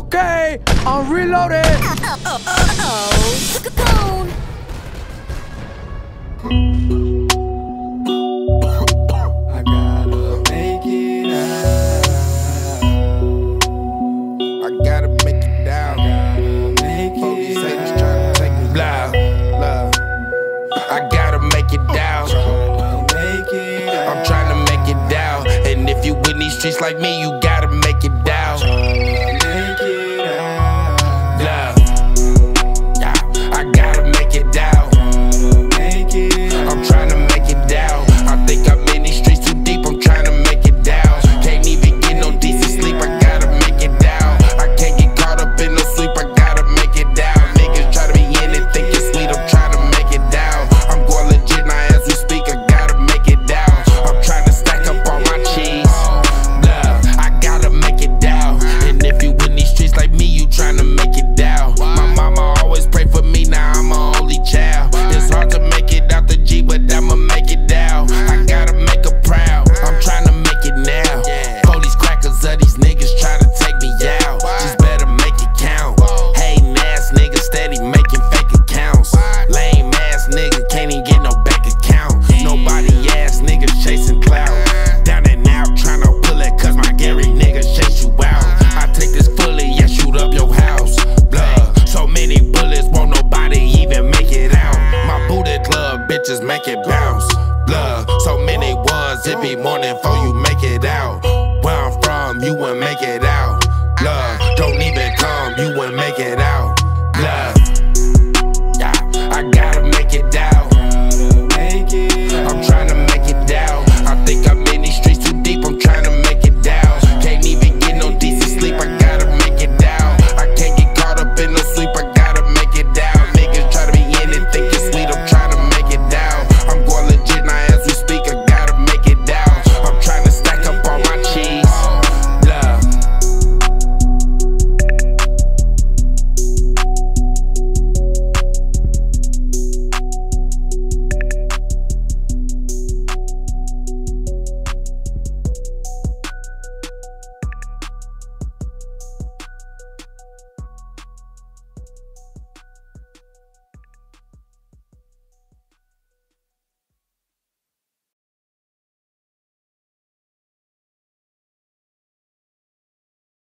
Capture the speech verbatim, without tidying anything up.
Okay, I'm reloaded. Uh, uh, uh, uh, oh. I gotta make it out. I gotta make it out. Police haters tryna take me down. I gotta make it down. I'm tryna make it down. And if you in these streets like me, you gotta make it down. Just make it bounce, love. So many ones, it be morning before you make it out. Where I'm from, you wouldn't make it out, love. Don't even come, you wouldn't make it out.